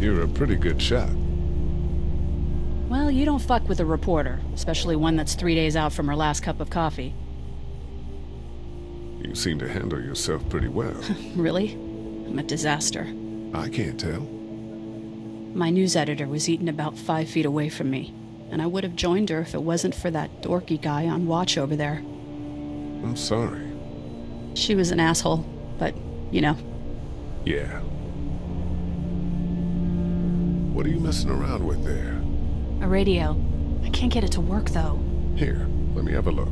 You're a pretty good shot. Well, you don't fuck with a reporter, especially one that's 3 days out from her last cup of coffee. You seem to handle yourself pretty well. Really? I'm a disaster. I can't tell. My news editor was eaten about 5 feet away from me, and I would have joined her if it wasn't for that dorky guy on watch over there. I'm sorry. She was an asshole, but, you know. Yeah. What are you messing around with there? A radio. I can't get it to work, though. Here, let me have a look.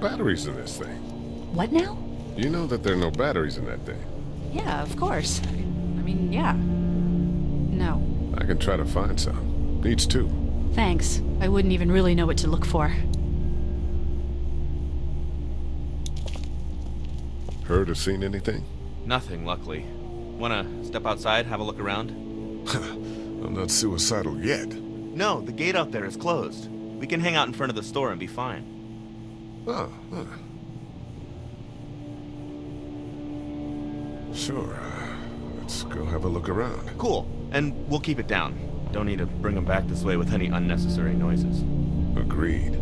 Batteries in this thing. What now? You know that there are no batteries in that thing. Yeah, of course. I mean, yeah. No. I can try to find some. Needs two. Thanks. I wouldn't even really know what to look for. Heard or seen anything? Nothing, luckily. Wanna step outside, have a look around? I'm not suicidal yet. No, the gate out there is closed. We can hang out in front of the store and be fine. Oh, huh. Sure. Let's go have a look around. Cool. And we'll keep it down. Don't need to bring them back this way with any unnecessary noises. Agreed.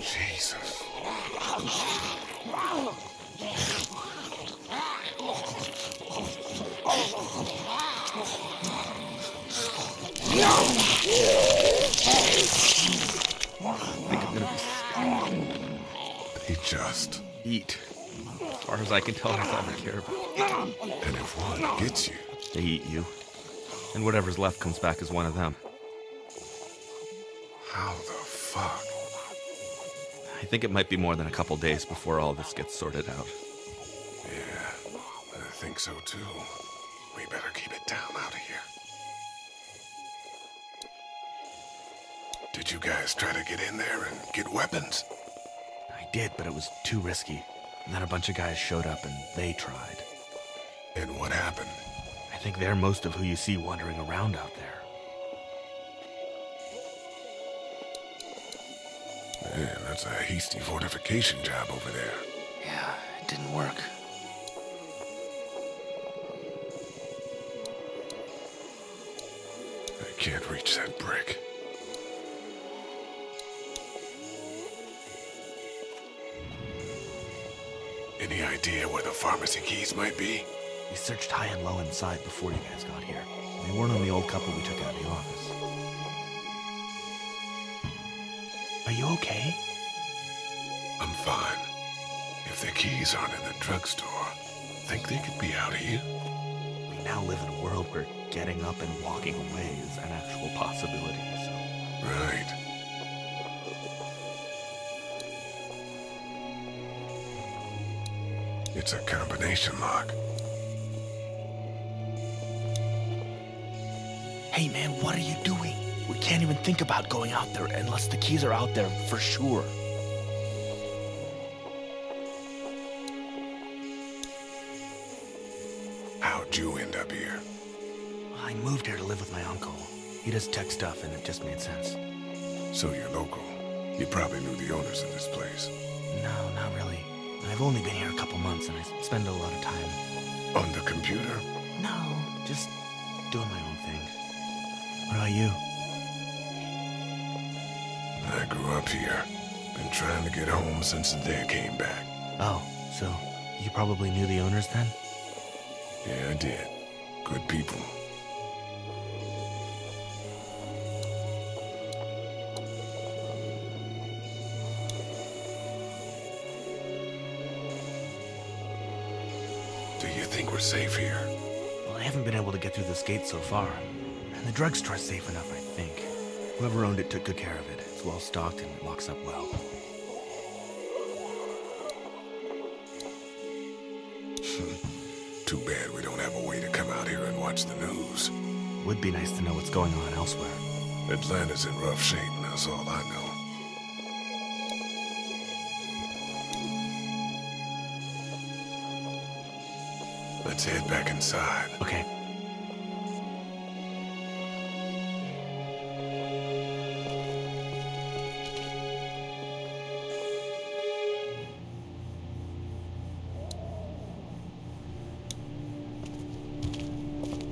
Jesus. They just eat. As far as I can tell, that's all they care about. And if one gets you, they eat you. And whatever's left comes back as one of them. How the fuck? I think it might be more than a couple days before all this gets sorted out. Yeah, I think so too. We better keep it down out of here. Did you guys try to get in there and get weapons? I did, but it was too risky. And then a bunch of guys showed up and they tried. And what happened? I think they're most of who you see wandering around out there. Man, that's a hasty fortification job over there. Yeah, it didn't work. I can't reach that brick. Any idea where the pharmacy keys might be? We searched high and low inside before you guys got here. They weren't on the old couple we took out of the office. Are you okay? I'm fine. If the keys aren't in the drugstore, think they could be out here? We now live in a world where getting up and walking away is an actual possibility, so... Right. It's a combination lock. Hey man, what are you doing? We can't even think about going out there unless the keys are out there for sure. How'd you end up here? I moved here to live with my uncle. He does tech stuff and it just made sense. So you're local. You probably knew the owners of this place. No, not really. I've only been here a couple months, and I spend a lot of time... On the computer? No, just doing my own thing. What about you? I grew up here. Been trying to get home since the day I came back. Oh, so you probably knew the owners then? Yeah, I did. Good people. Safe here. Well, I haven't been able to get through this gate so far. And the drugstore's safe enough, I think. Whoever owned it took good care of it. It's well stocked and it locks up well. Too bad we don't have a way to come out here and watch the news. Would be nice to know what's going on elsewhere. Atlanta's in rough shape, that's all I know. Let's head back inside. Okay.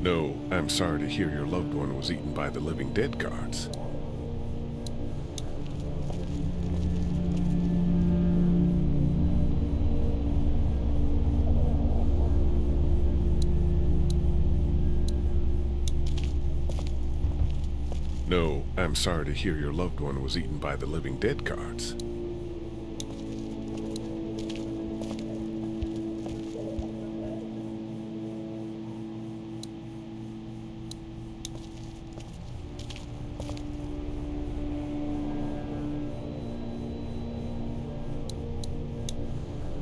No, I'm sorry to hear your loved one was eaten by the living dead guards. No, I'm sorry to hear your loved one was eaten by the living dead guards.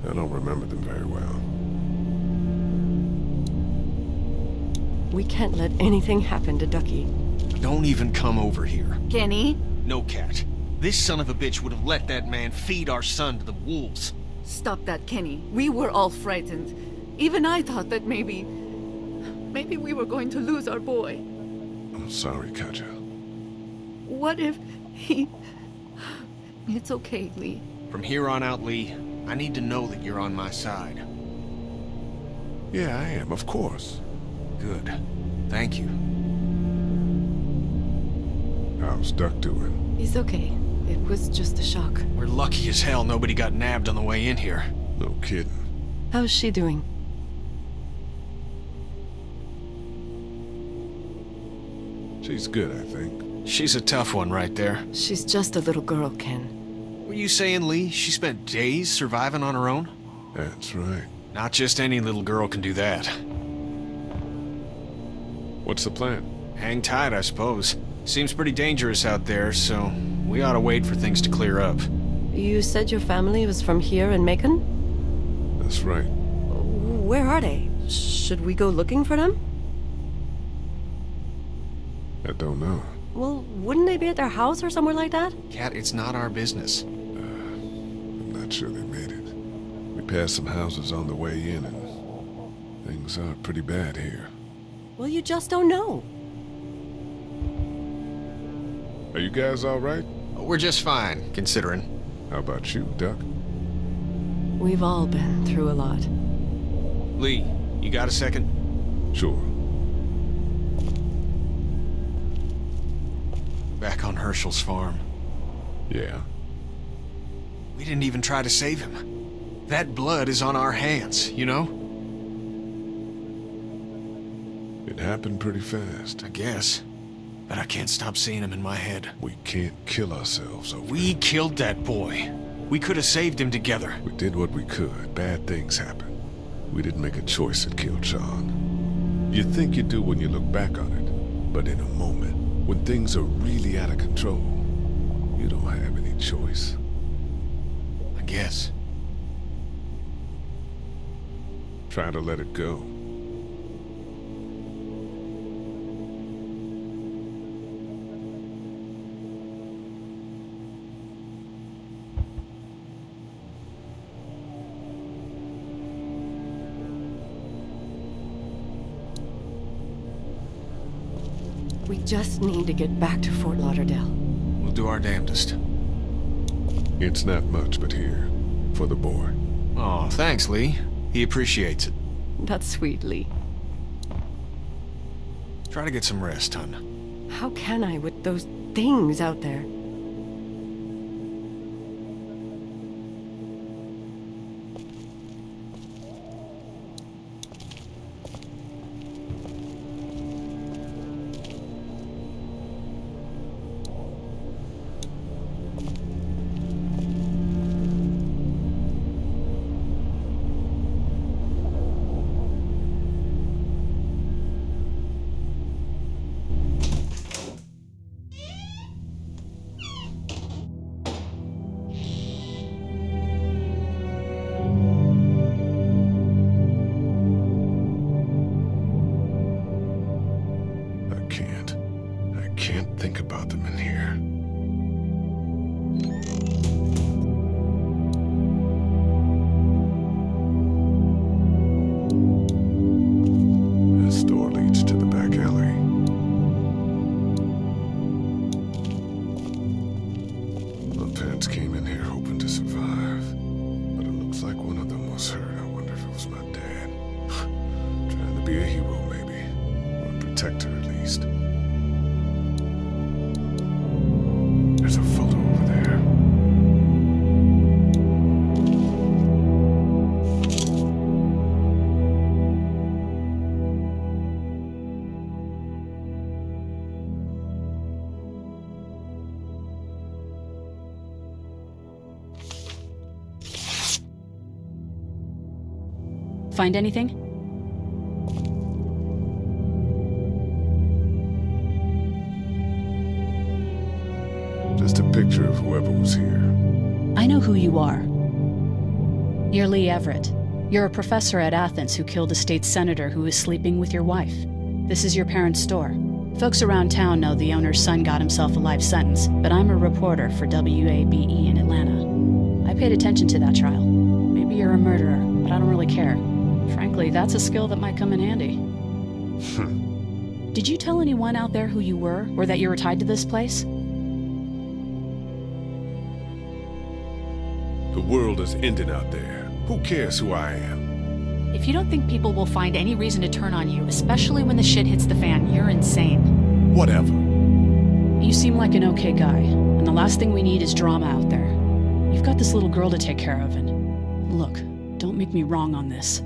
I don't remember them very well. We can't let anything happen to Ducky. Don't even come over here. Kenny? No, Kat. This son of a bitch would have let that man feed our son to the wolves. Stop that, Kenny. We were all frightened. Even I thought that maybe we were going to lose our boy. I'm sorry, Katjaa. What if he... It's okay, Lee. From here on out, Lee, I need to know that you're on my side. Yeah, I am, of course. Good. Thank you. How's Duck doing? He's okay. It was just a shock. We're lucky as hell nobody got nabbed on the way in here. No kidding. How's she doing? She's good, I think. She's a tough one right there. She's just a little girl, Ken. Were you saying, Lee, she spent days surviving on her own? That's right. Not just any little girl can do that. What's the plan? Hang tight, I suppose. Seems pretty dangerous out there, so we ought to wait for things to clear up. You said your family was from here in Macon? That's right. Where are they? Should we go looking for them? I don't know. Well, wouldn't they be at their house or somewhere like that? Kat, it's not our business. I'm not sure they made it. We passed some houses on the way in, and things are pretty bad here. Well, you just don't know. Are you guys all right? We're just fine, considering. How about you, Duck? We've all been through a lot. Lee, you got a second? Sure. Back on Herschel's farm. Yeah. We didn't even try to save him. That blood is on our hands, you know? It happened pretty fast. I guess. But I can't stop seeing him in my head. We can't kill ourselves over We him. Killed that boy. We could have saved him together. We did what we could. Bad things happen. We didn't make a choice that killed Sean. You think you do when you look back on it. But in a moment, when things are really out of control, you don't have any choice. I guess. Try to let it go. We just need to get back to Fort Lauderdale. We'll do our damnedest. It's not much, but here. For the boy. Aw, thanks, Lee. He appreciates it. That's sweet, Lee. Try to get some rest, hon. How can I with those things out there? Find anything? Just a picture of whoever was here. I know who you are. You're Lee Everett. You're a professor at Athens who killed a state senator who was sleeping with your wife. This is your parents' store. Folks around town know the owner's son got himself a life sentence, but I'm a reporter for WABE in Atlanta. I paid attention to that trial. Maybe you're a murderer, but I don't really care. Frankly, that's a skill that might come in handy. Did you tell anyone out there who you were, or that you were tied to this place? The world is ending out there. Who cares who I am? If you don't think people will find any reason to turn on you, especially when the shit hits the fan, you're insane. Whatever. You seem like an okay guy, and the last thing we need is drama out there. You've got this little girl to take care of, and look, don't make me wrong on this.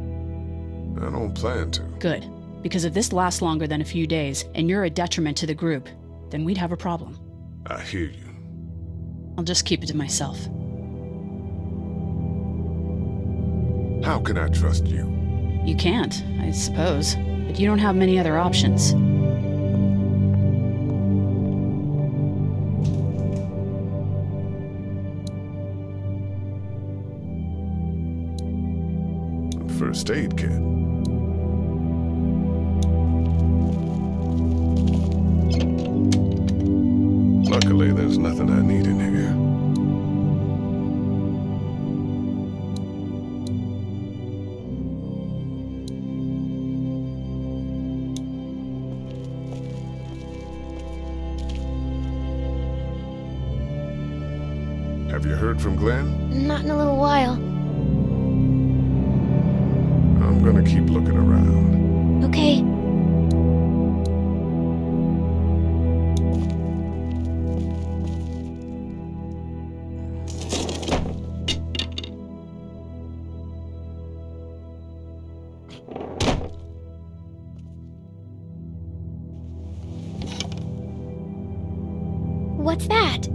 I don't plan to. Good. Because if this lasts longer than a few days, and you're a detriment to the group, then we'd have a problem. I hear you. I'll just keep it to myself. How can I trust you? You can't, I suppose. But you don't have many other options. First aid kit. Luckily, there's nothing I need in here. Have you heard from Glenn? Not in a little while. I'm gonna keep looking around. Okay. What's that?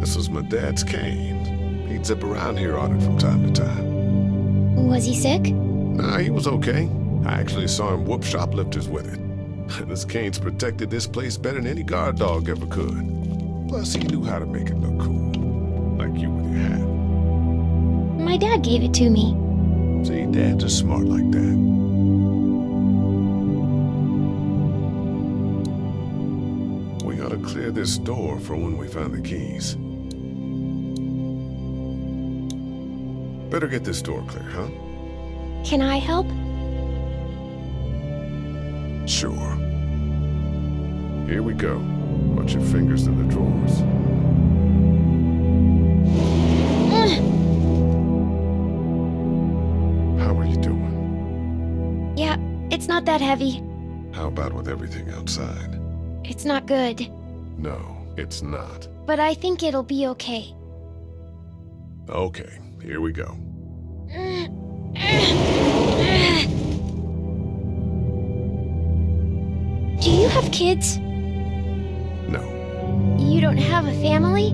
This is my dad's cane. He'd zip around here on it from time to time. Was he sick? Nah, he was okay. I actually saw him whoop shoplifters with it. This cane's protected this place better than any guard dog ever could. Plus, he knew how to make it look cool. Like you with your hat. My dad gave it to me. See, dads are smart like that. We ought to clear this door for when we find the keys. Better get this door clear, huh? Can I help? Sure. Here we go. Watch your fingers in the drawers. How are you doing? Yeah, it's not that heavy. How about with everything outside? It's not good. No, it's not. But I think it'll be okay. Okay, here we go. Do you have kids? No. You don't have a family?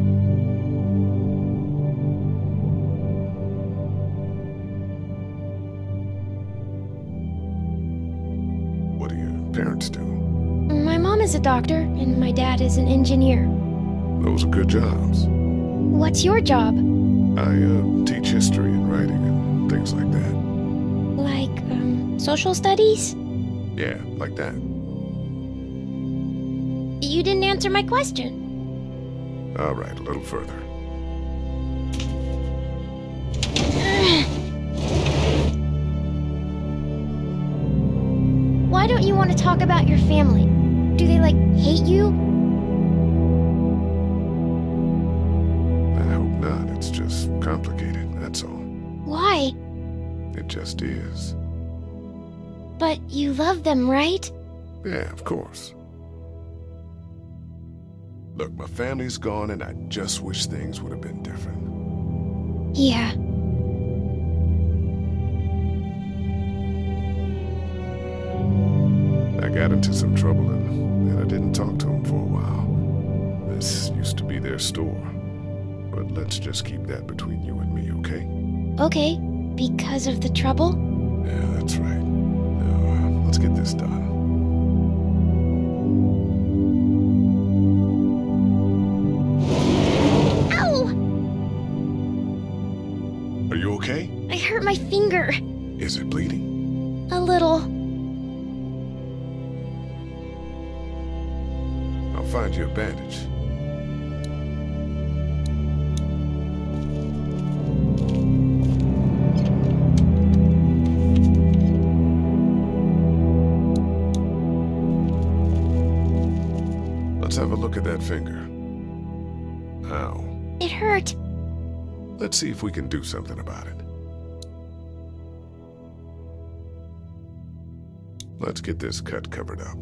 What do your parents do? My mom is a doctor, and my dad is an engineer. Those are good jobs. What's your job? I teach history and writing and things like that. Like, social studies? Yeah, like that. You didn't answer my question. All right, a little further. Why don't you want to talk about your family? Do they, like, hate you? I hope not. It's just complicated, that's all. Why? It just is. But you love them, right? Yeah, of course. Look, my family's gone, and I just wish things would have been different. Yeah. I got into some trouble, and I didn't talk to him for a while. This used to be their store. But let's just keep that between you and me, okay? Okay. Because of the trouble? Yeah, that's right. Now, let's get this done. Ow! Are you okay? I hurt my finger. Is it bleeding? A little. I'll find you a bandage. Let's have a look at that finger. Ow. It hurt. Let's see if we can do something about it. Let's get this cut covered up.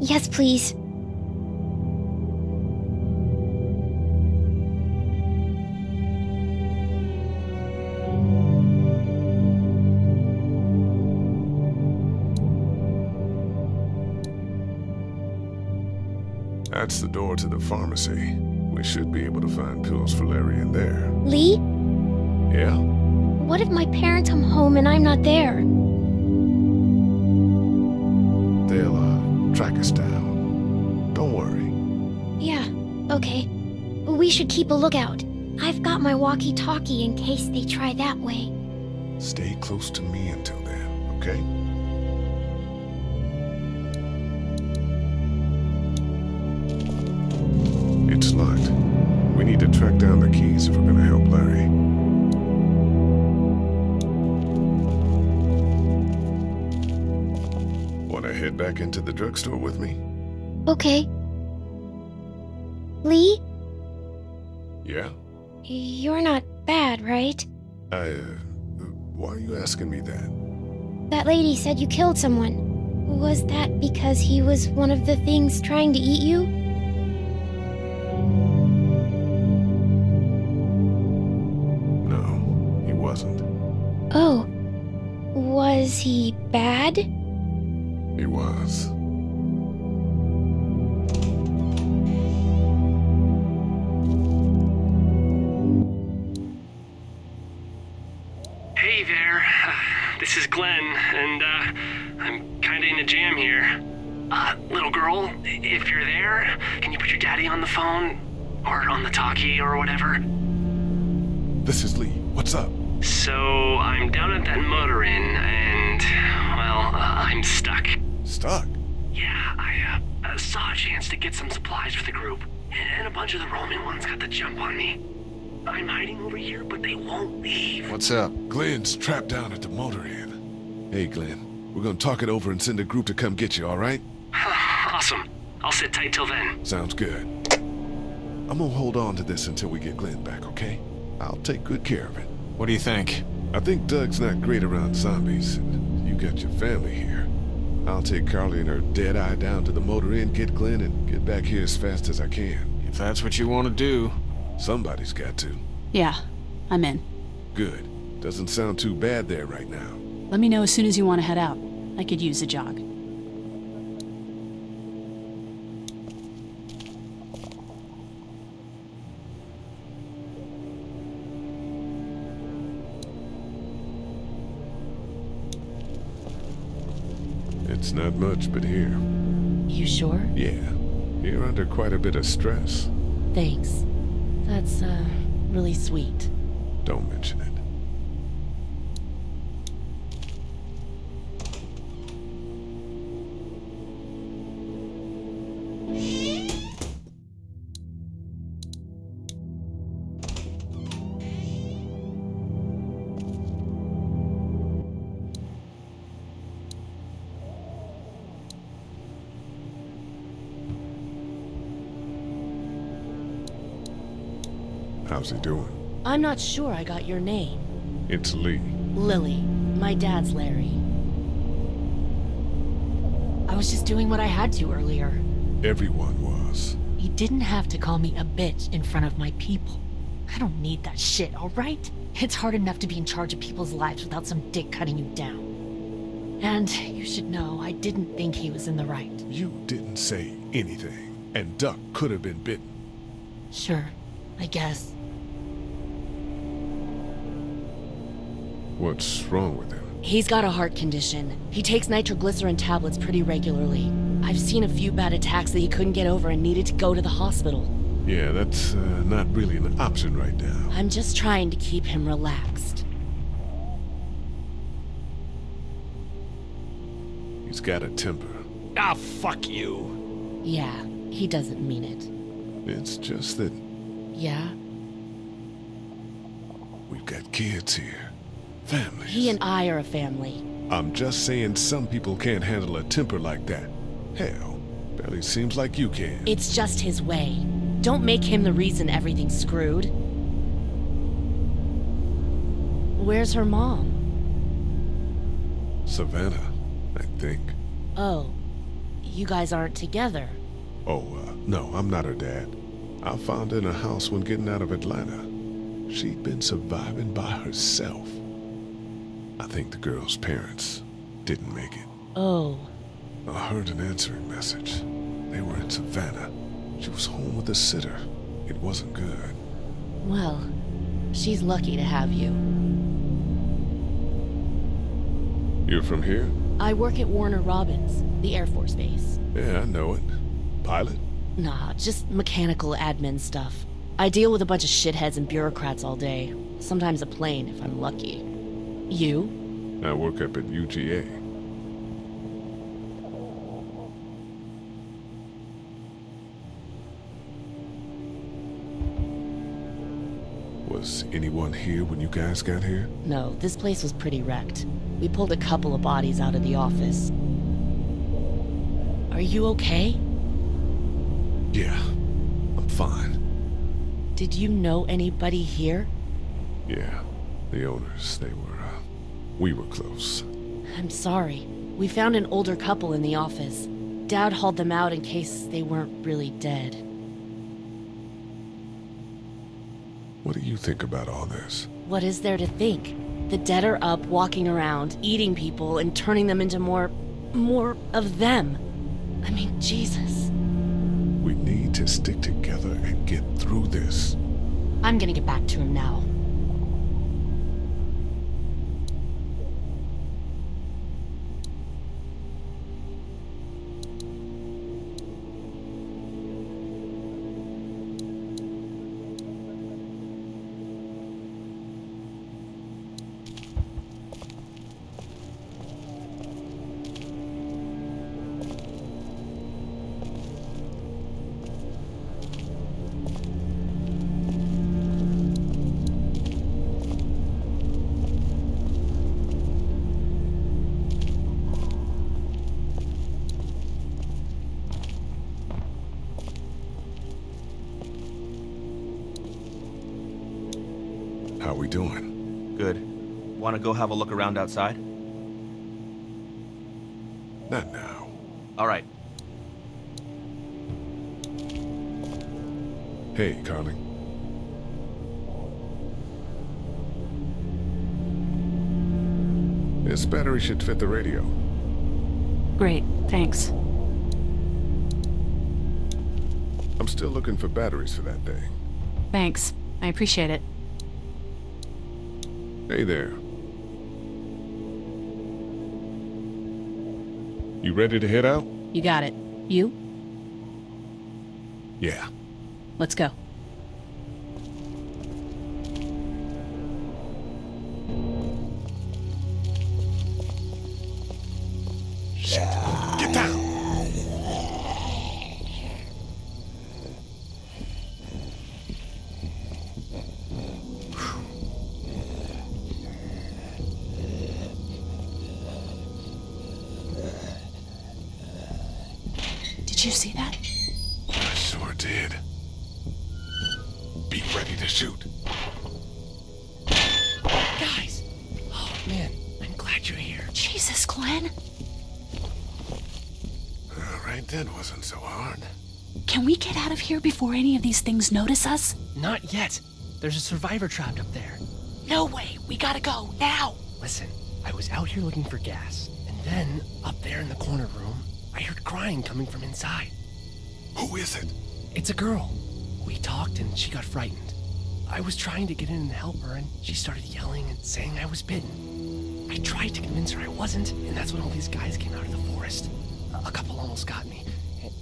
Yes, please. That's the door to the pharmacy. We should be able to find pills for Larry in there. Lee? Yeah? What if my parents come home and I'm not there? They'll, track us down. Don't worry. Yeah, okay. We should keep a lookout. I've got my walkie-talkie in case they try that way. Stay close to me until then, okay? It's locked. We need to track down the keys if we're gonna help Larry. Wanna head back into the drugstore with me? Okay. Lee? Yeah? You're not bad, right? Why are you asking me that? That lady said you killed someone. Was that because he was one of the things trying to eat you? Oh, was he bad? He was. Hey there, this is Glenn, and I'm kinda in a jam here. Little girl, if you're there, can you put your daddy on the phone? Or on the talkie or whatever? This is Lee, what's up? So, I'm down at that motor inn, and, well, I'm stuck. Stuck? Yeah, I saw a chance to get some supplies for the group, and a bunch of the roaming ones got the jump on me. I'm hiding over here, but they won't leave. What's up? Glenn's trapped down at the motor inn. Hey, Glenn, we're gonna talk it over and send a group to come get you, all right? Awesome. I'll sit tight till then. Sounds good. I'm gonna hold on to this until we get Glenn back, okay? I'll take good care of it. What do you think? I think Doug's not great around zombies, and you got your family here. I'll take Carly and her dead eye down to the motor inn, get Glenn, and get back here as fast as I can. If that's what you want to do. Somebody's got to. Yeah, I'm in. Good. Doesn't sound too bad there right now. Let me know as soon as you want to head out. I could use a jog. It's not much, but here. You sure? Yeah. You're under quite a bit of stress. Thanks. That's, really sweet. Don't mention it. How's he doing? I'm not sure I got your name. It's Lee. Lily. My dad's Larry. I was just doing what I had to earlier. Everyone was. You didn't have to call me a bitch in front of my people. I don't need that shit, alright? It's hard enough to be in charge of people's lives without some dick cutting you down. And you should know, I didn't think he was in the right. You didn't say anything, and Duck could have been bitten. Sure, I guess. What's wrong with him? He's got a heart condition. He takes nitroglycerin tablets pretty regularly. I've seen a few bad attacks that he couldn't get over and needed to go to the hospital. Yeah, that's not really an option right now. I'm just trying to keep him relaxed. He's got a temper. Ah, fuck you! Yeah, he doesn't mean it. It's just that... Yeah? We've got kids here. Families. He and I are a family. I'm just saying some people can't handle a temper like that. Hell, barely seems like you can. It's just his way. Don't make him the reason everything's screwed. Where's her mom? Savannah, I think. Oh, you guys aren't together. Oh, no, I'm not her dad. I found her in a house when getting out of Atlanta. She'd been surviving by herself. I think the girl's parents didn't make it. Oh. I heard an answering message. They were in Savannah. She was home with a sitter. It wasn't good. Well, she's lucky to have you. You're from here? I work at Warner Robins, the Air Force Base. Yeah, I know it. Pilot? Nah, just mechanical admin stuff. I deal with a bunch of shitheads and bureaucrats all day. Sometimes a plane, if I'm lucky. You? I work up at UGA. Was anyone here when you guys got here? No, this place was pretty wrecked. We pulled a couple of bodies out of the office. Are you okay? Yeah, I'm fine. Did you know anybody here? Yeah, the owners, they were, we were close. I'm sorry. We found an older couple in the office. Dad hauled them out in case they weren't really dead. What do you think about all this? What is there to think? The dead are up, walking around, eating people, and turning them into more of them. I mean, Jesus. We need to stick together and get through this. I'm gonna get back to him now. Want to go have a look around outside? Not now. All right. Hey, Carly. This battery should fit the radio. Great, thanks. I'm still looking for batteries for that thing. Thanks. I appreciate it. Hey there. You ready to head out? You got it. You? Yeah. Let's go. Shit. Get down! Did you see that? I sure did. Be ready to shoot. Guys! Oh, man. I'm glad you're here. Jesus, Glenn! All right, that wasn't so hard. Can we get out of here before any of these things notice us? Not yet. There's a survivor trapped up there. No way! We gotta go, now! Listen, I was out here looking for gas, and then, up there in the corner room, I heard crying coming from inside. Who is it? It's a girl. We talked and she got frightened. I was trying to get in and help her, and she started yelling and saying I was bitten. I tried to convince her I wasn't, and that's when all these guys came out of the forest. A couple almost got me,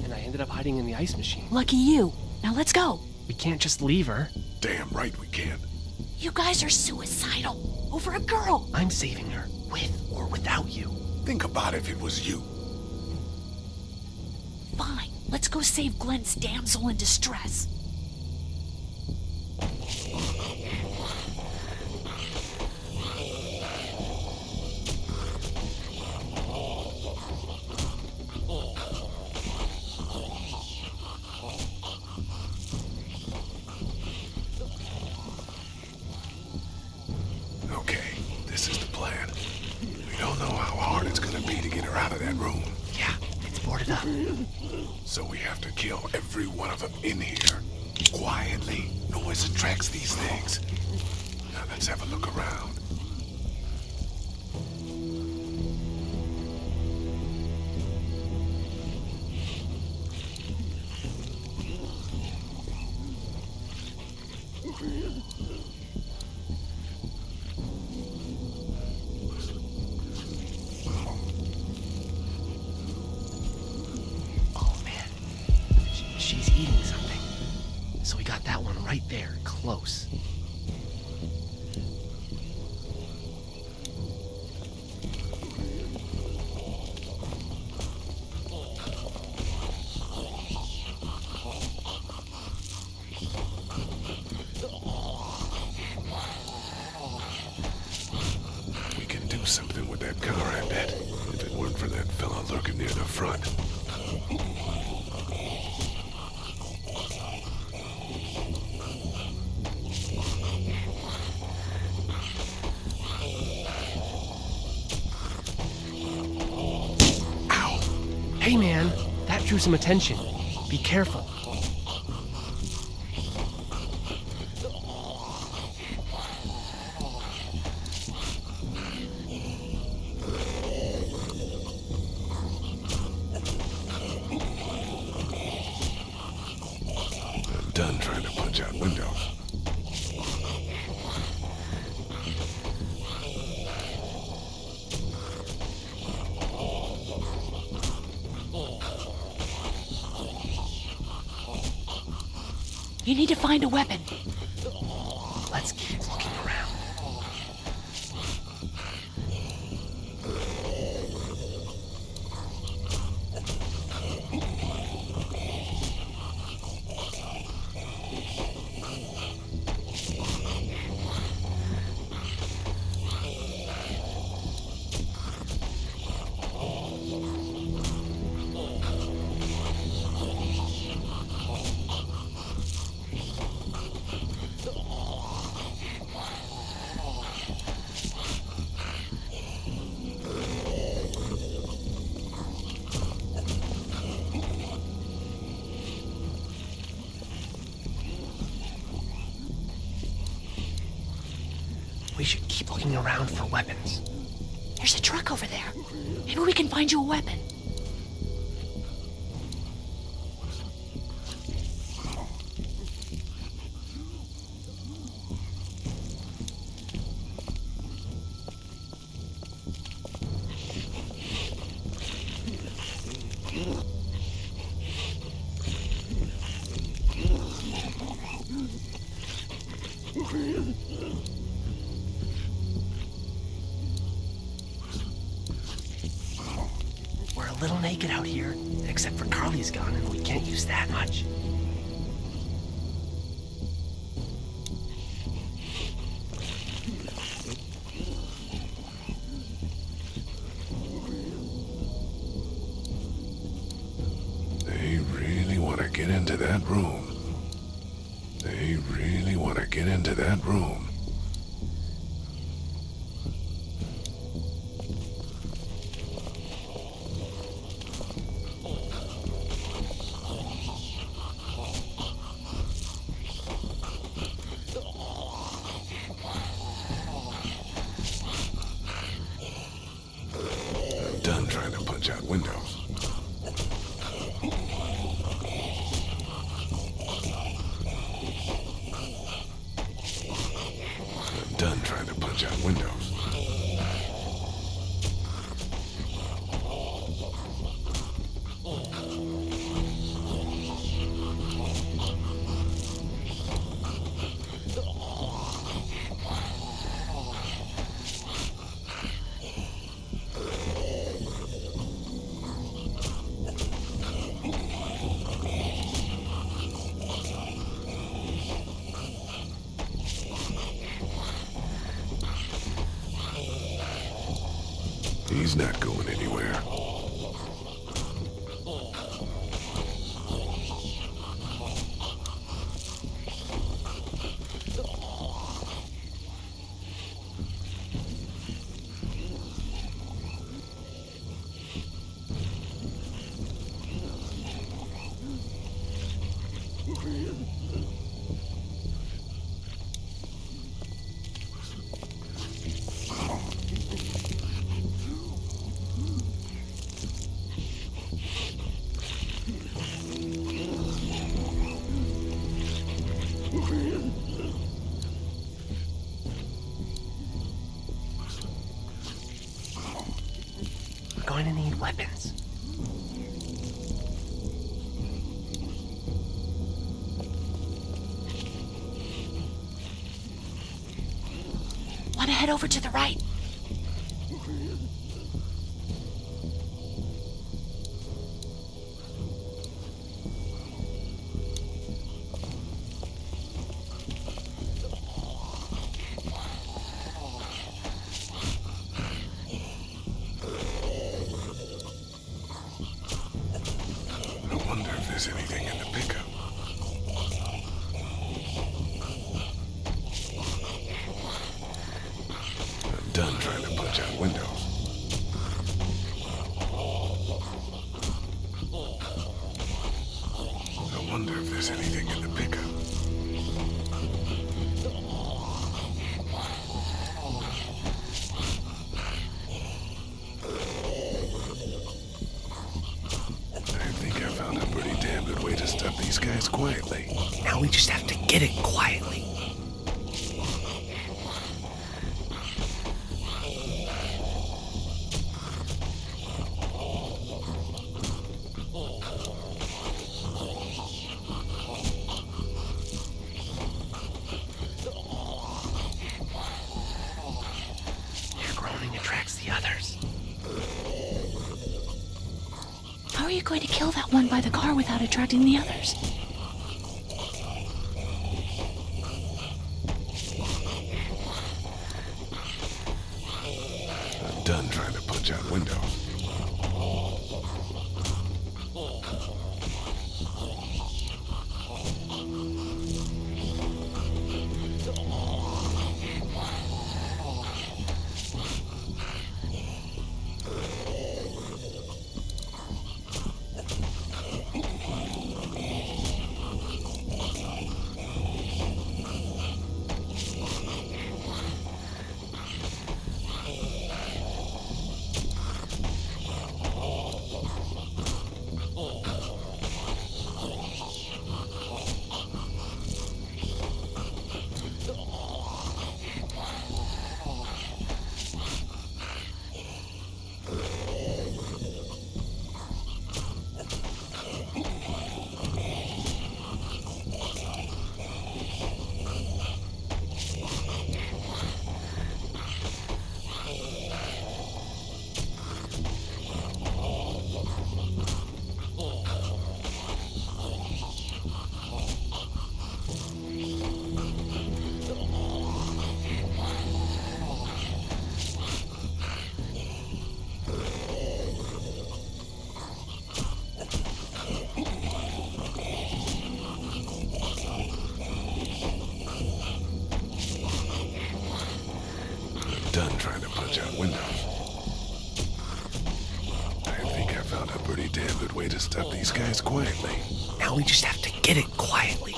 and I ended up hiding in the ice machine. Lucky you. Now let's go. We can't just leave her. Damn right we can't. You guys are suicidal over a girl. I'm saving her, with or without you. Think about if it was you. Fine. Let's go save Glenn's damsel in distress. Hey man, that drew some attention. Be careful. Find a weapon. Let's keep looking around. Around for weapons. There's a truck over there. Maybe we can find you a weapon. done trying to punch out windows. He's not going anywhere. Head over to the right. Going to kill that one by the car without attracting the others. I'm done trying to punch out windows. Stop these guys quietly. Now we just have to get it quietly.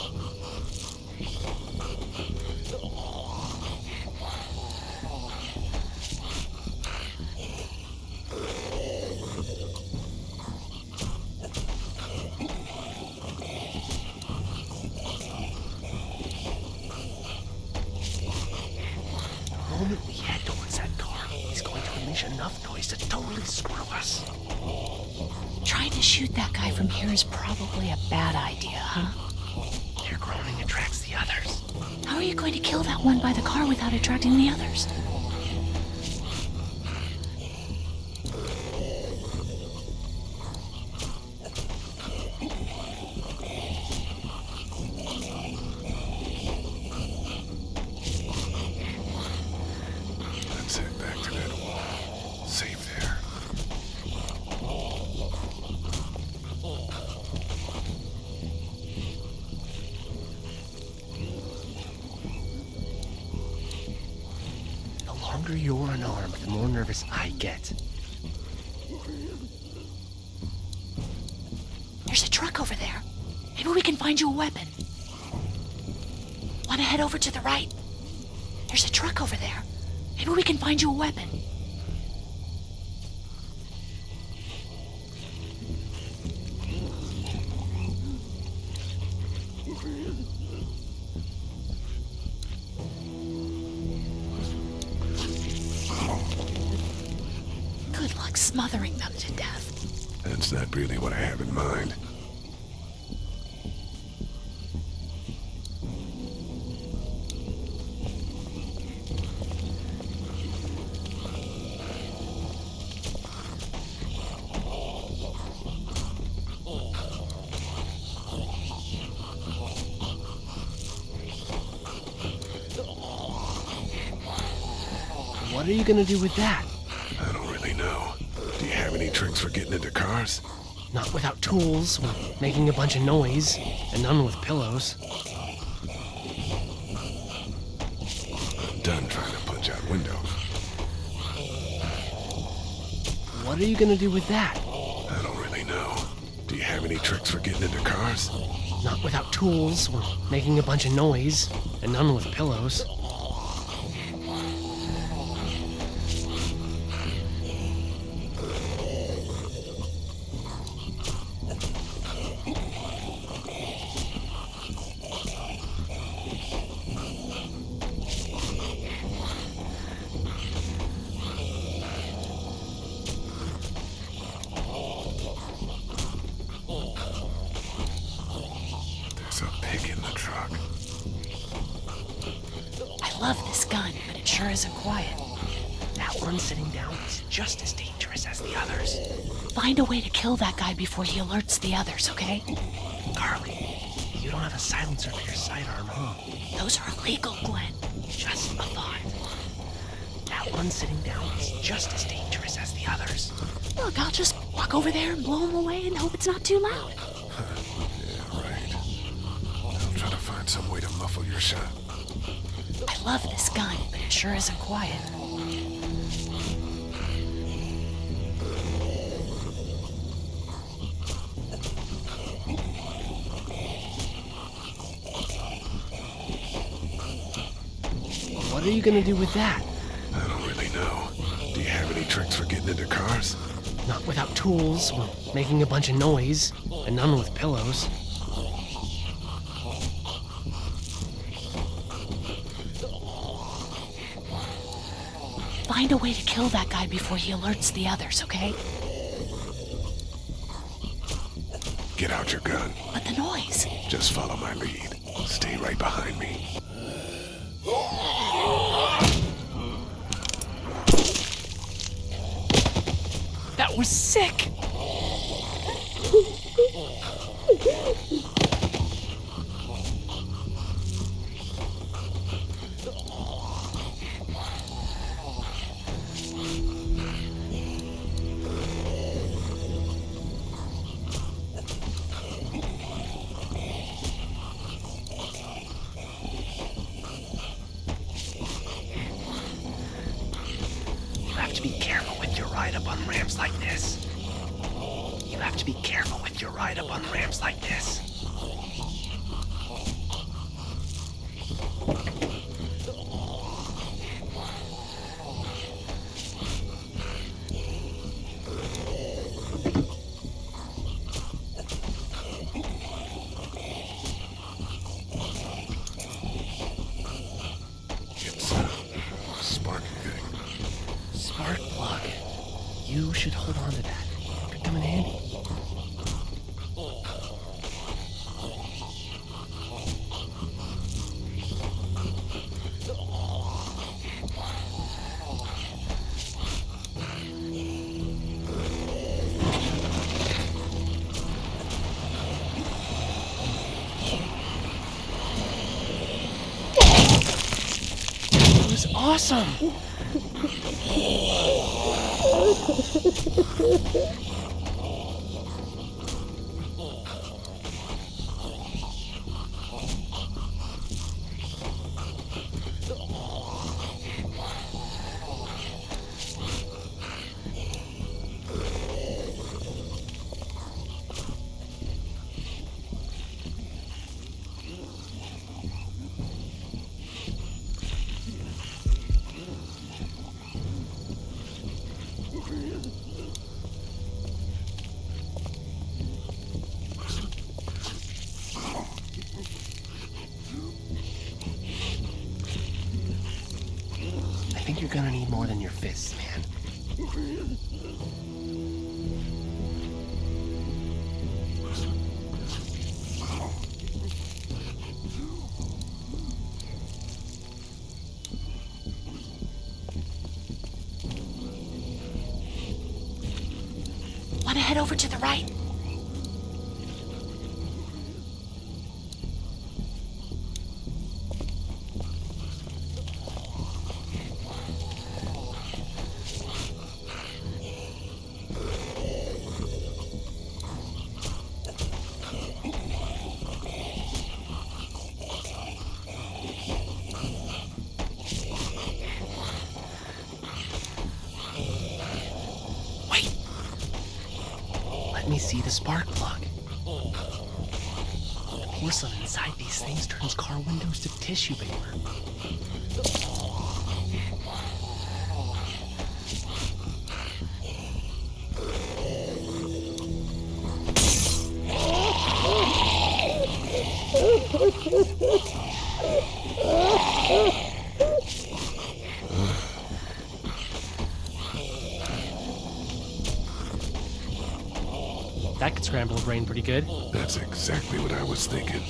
moment we head towards that car, he's going to unleash enough noise to totally screw us. Trying to shoot that guy from here is probably a bad idea, huh? Your groaning attracts the others. How are you going to kill that one by the car without attracting the others? Smothering them to death. That's not really what I have in mind. What are you gonna do with that? Tricks for getting into cars? Not without tools, or making a bunch of noise, and none with pillows. I'm done trying to punch out windows. What are you gonna do with that? I don't really know. Do you have any tricks for getting into cars? Not without tools, or making a bunch of noise, and none with pillows. Before he alerts the others, okay? Carly, you don't have a silencer for your sidearm, huh? Those are illegal, Glenn. Just a thought. That one sitting down is just as dangerous as the others. Look, I'll just walk over there and blow him away and hope it's not too loud. Yeah, right. I'll try to find some way to muffle your shot. I love this gun, but it sure isn't quiet. What are you gonna do with that? I don't really know. Do you have any tricks for getting into cars? Not without tools, or making a bunch of noise, and none with pillows. Find a way to kill that guy before he alerts the others, okay? Get out your gun. But the noise. Just follow my lead. Stay right behind me. That was sick! You should hold on to that. It could come in handy. Awesome! You're gonna need more than your fists, man. Wanna head over to the right? See the spark plug. The porcelain inside these things turns car windows to tissue paper. That could scramble a brain pretty good. That's exactly what I was thinking.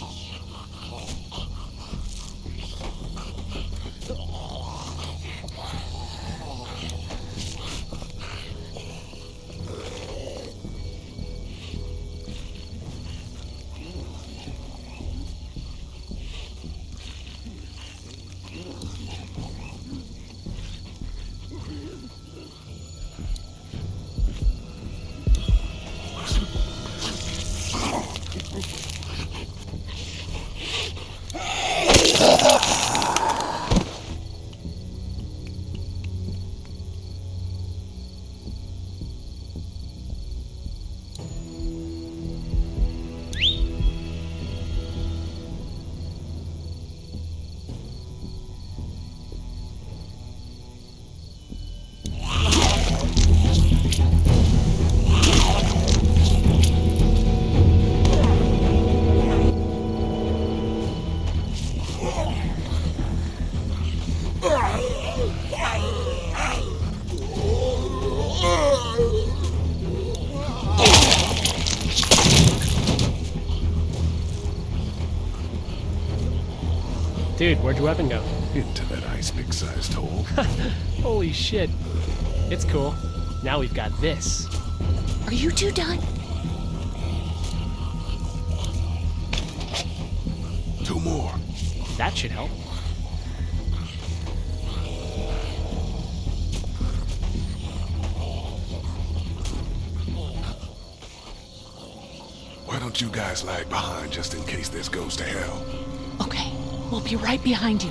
Dude, where'd your weapon go? Into that ice pick-sized hole. Holy shit. It's cool. Now we've got this. Are you two done? Two more. That should help. Why don't you guys lag behind just in case this goes to hell? Okay. We'll be right behind you.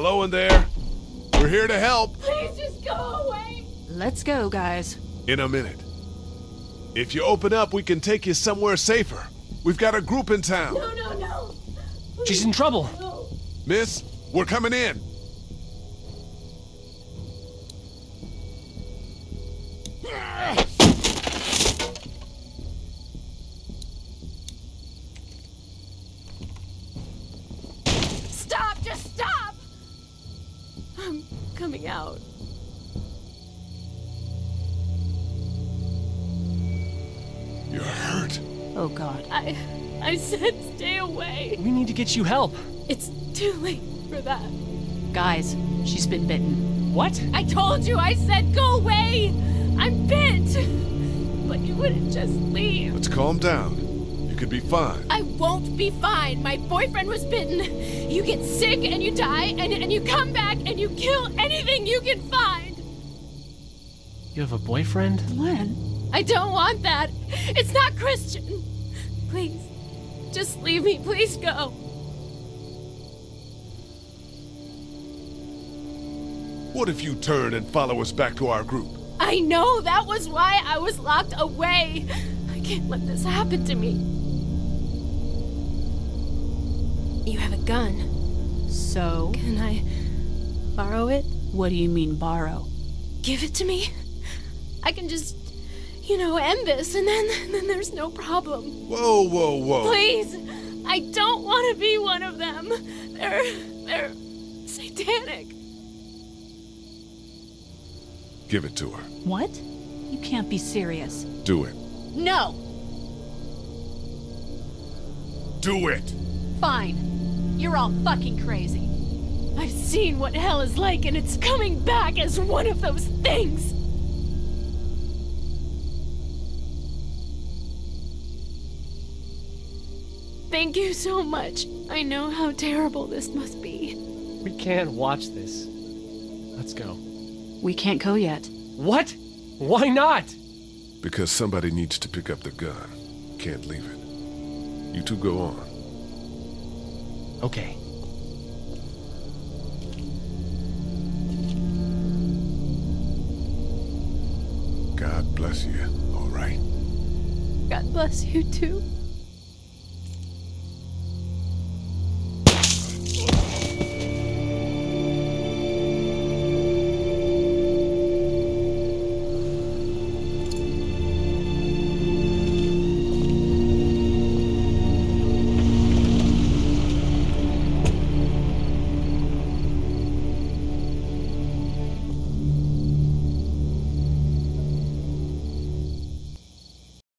Hello in there. We're here to help. Please just go away. Let's go, guys. In a minute. If you open up, we can take you somewhere safer. We've got a group in town. No, no, no. Please. She's in trouble. No. Miss, we're coming in. Stop! Just stop! I'm coming out. You're hurt. Oh, God. I said stay away. We need to get you help. It's too late for that. Guys, she's been bitten. What? I told you! I said go away! I'm bit! But you wouldn't just leave. Let's calm down. You could be fine. I won't be fine. My boyfriend was bitten. You get sick and you die and you come back and you kill anything you can find. You have a boyfriend? Glenn? I don't want that. It's not Christian. Please. Just leave me. Please go. What if you turn and follow us back to our group? I know! That was why I was locked away! I can't let this happen to me. You have a gun. So? Can I borrow it? What do you mean, borrow? Give it to me. I can just, you know, end this, and then there's no problem. Whoa, whoa, whoa. Please! I don't want to be one of them. They're satanic. Give it to her. What? You can't be serious. Do it. No! Do it! Fine. You're all fucking crazy. I've seen what hell is like, and it's coming back as one of those things! Thank you so much. I know how terrible this must be. We can't watch this. Let's go. We can't go yet. What? Why not? Because somebody needs to pick up the gun. Can't leave it. You two go on. Okay. God bless you, all right? God bless you too.